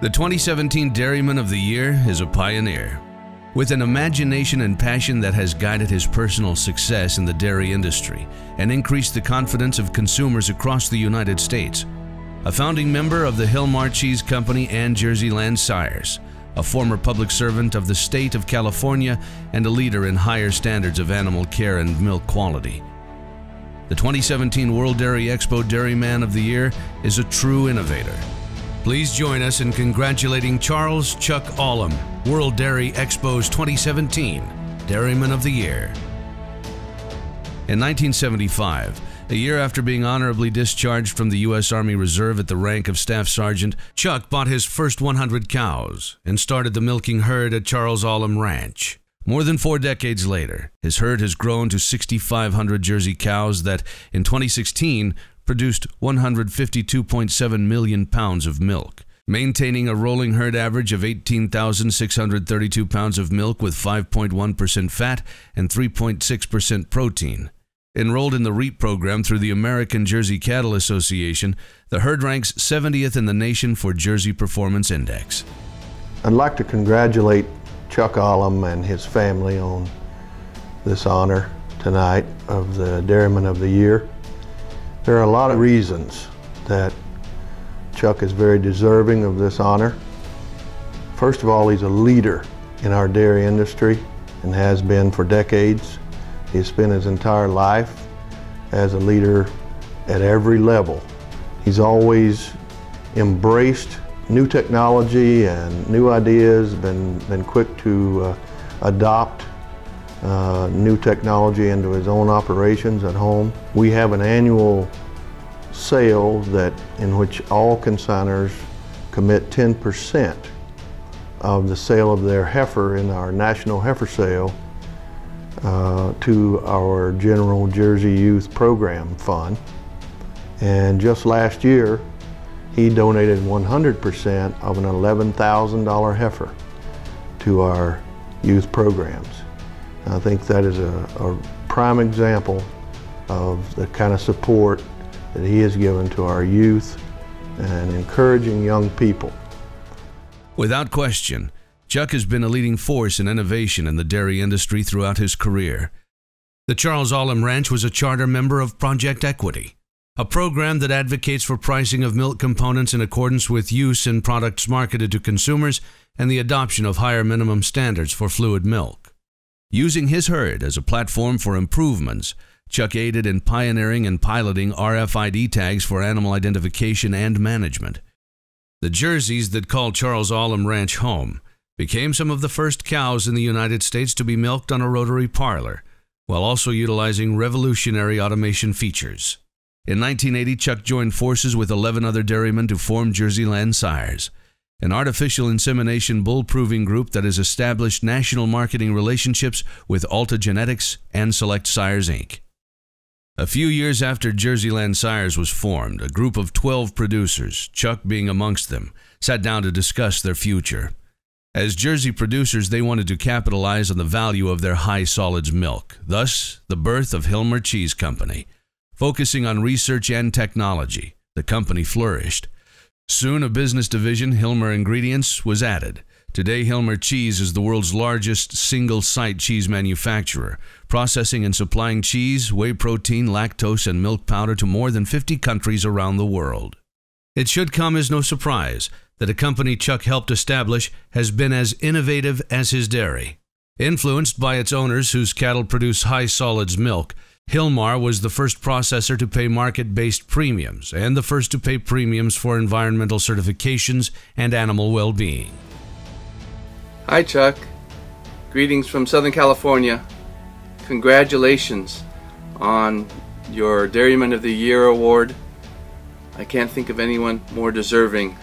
The 2017 Dairyman of the Year is a pioneer with an imagination and passion that has guided his personal success in the dairy industry and increased the confidence of consumers across the United States. A founding member of the Hilmar Cheese Company and Jerseyland Sires, a former public servant of the state of California and a leader in higher standards of animal care and milk quality. The 2017 World Dairy Expo Dairyman of the Year is a true innovator. Please join us in congratulating Charles Chuck Ahlem, World Dairy Expo's 2017 Dairyman of the Year. In 1975, a year after being honorably discharged from the U.S. Army Reserve at the rank of Staff Sergeant, Chuck bought his first 100 cows and started the milking herd at Charles Ahlem Ranch. More than 4 decades later, his herd has grown to 6,500 Jersey cows that, in 2016, produced 152.7 million pounds of milk, maintaining a rolling herd average of 18,632 pounds of milk with 5.1% fat and 3.6% protein. Enrolled in the REAP program through the American Jersey Cattle Association, the herd ranks 70th in the nation for Jersey Performance Index. I'd like to congratulate Chuck Ahlem and his family on this honor tonight of the Dairyman of the Year. There are a lot of reasons that Chuck is very deserving of this honor. First of all, he's a leader in our dairy industry and has been for decades. He spent his entire life as a leader at every level. He's always embraced new technology and new ideas, been quick to adopt new technology into his own operations at home. We have an annual sale in which all consignors commit 10% of the sale of their heifer in our national heifer sale to our General Jersey Youth Program Fund. And just last year, he donated 100% of an $11,000 heifer to our youth programs. And I think that is a prime example of the kind of support that he has given to our youth and encouraging young people. Without question, Chuck has been a leading force in innovation in the dairy industry throughout his career. The Charles Ahlem Ranch was a charter member of Project Equity, a program that advocates for pricing of milk components in accordance with use in products marketed to consumers and the adoption of higher minimum standards for fluid milk. Using his herd as a platform for improvements, Chuck aided in pioneering and piloting RFID tags for animal identification and management. The Jerseys that call Charles Ahlem Ranch home became some of the first cows in the United States to be milked on a rotary parlor, while also utilizing revolutionary automation features. In 1980, Chuck joined forces with 11 other dairymen to form Jerseyland Sires, an artificial insemination bull-proving group that has established national marketing relationships with Alta Genetics and Select Sires Inc. A few years after Jerseyland Sires was formed, a group of 12 producers, Chuck being amongst them, sat down to discuss their future. As Jersey producers, they wanted to capitalize on the value of their high solids milk, thus the birth of Hilmar Cheese Company. Focusing on research and technology, the company flourished. Soon a business division, Hilmar Ingredients, was added. Today, Hilmar Cheese is the world's largest single-site cheese manufacturer, processing and supplying cheese, whey protein, lactose, and milk powder to more than 50 countries around the world. It should come as no surprise that a company Chuck helped establish has been as innovative as his dairy. Influenced by its owners whose cattle produce high solids milk, Hilmar was the first processor to pay market-based premiums and the first to pay premiums for environmental certifications and animal well-being. Hi Chuck, greetings from Southern California. Congratulations on your Dairyman of the Year award. I can't think of anyone more deserving.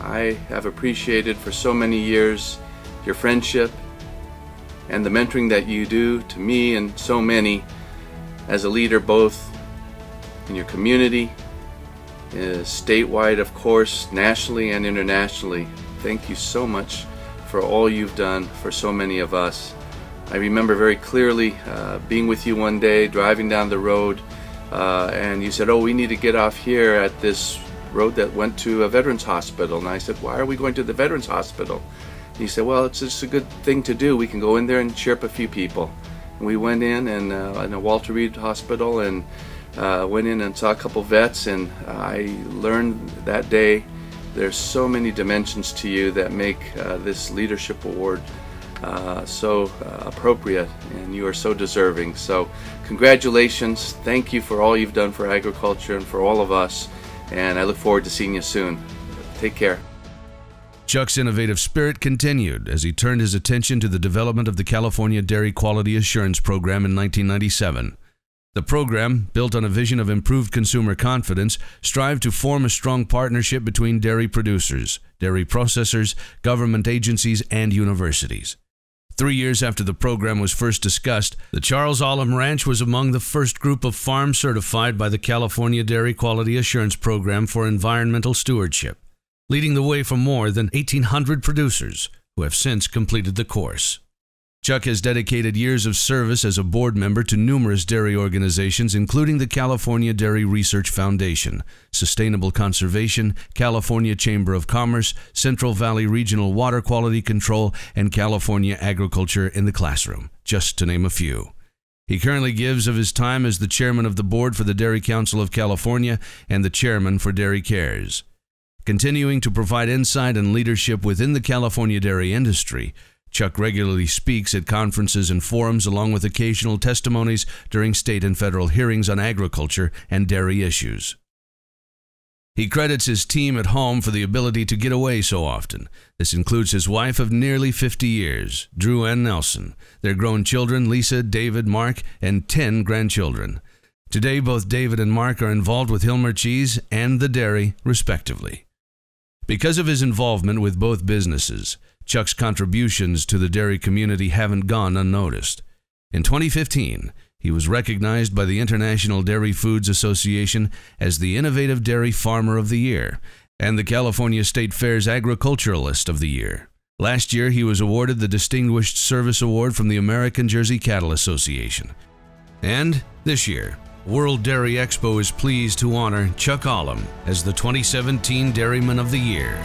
I have appreciated for so many years your friendship and the mentoring that you do to me and so many as a leader, both in your community, statewide, of course, nationally and internationally. Thank you so much for all you've done for so many of us. I remember very clearly being with you one day, driving down the road, and you said, oh, we need to get off here at this road that went to a veterans hospital. And I said, why are we going to the veterans hospital? And he said, well, it's just a good thing to do. We can go in there and chirp a few people. And we went in a Walter Reed hospital and went in and saw a couple vets, and I learned that day there's so many dimensions to you that make this leadership award so appropriate, and you are so deserving. So congratulations, thank you for all you've done for agriculture and for all of us, and I look forward to seeing you soon. Take care. Chuck's innovative spirit continued as he turned his attention to the development of the California Dairy Quality Assurance Program in 1997. The program, built on a vision of improved consumer confidence, strived to form a strong partnership between dairy producers, dairy processors, government agencies, and universities. 3 years after the program was first discussed, the Charles Ahlem Ranch was among the first group of farms certified by the California Dairy Quality Assurance Program for environmental stewardship, leading the way for more than 1,800 producers who have since completed the course. Chuck has dedicated years of service as a board member to numerous dairy organizations, including the California Dairy Research Foundation, Sustainable Conservation, California Chamber of Commerce, Central Valley Regional Water Quality Control, and California Agriculture in the Classroom, just to name a few. He currently gives of his time as the chairman of the board for the Dairy Council of California and the chairman for Dairy Cares. Continuing to provide insight and leadership within the California dairy industry, Chuck regularly speaks at conferences and forums, along with occasional testimonies during state and federal hearings on agriculture and dairy issues. He credits his team at home for the ability to get away so often. This includes his wife of nearly 50 years, Drew Ann Nelson, their grown children, Lisa, David, Mark, and 10 grandchildren. Today, both David and Mark are involved with Hilmar Cheese and the dairy, respectively. Because of his involvement with both businesses, Chuck's contributions to the dairy community haven't gone unnoticed. In 2015, he was recognized by the International Dairy Foods Association as the Innovative Dairy Farmer of the Year and the California State Fair's Agriculturalist of the Year. Last year, he was awarded the Distinguished Service Award from the American Jersey Cattle Association. And this year, World Dairy Expo is pleased to honor Chuck Ahlem as the 2017 Dairyman of the Year.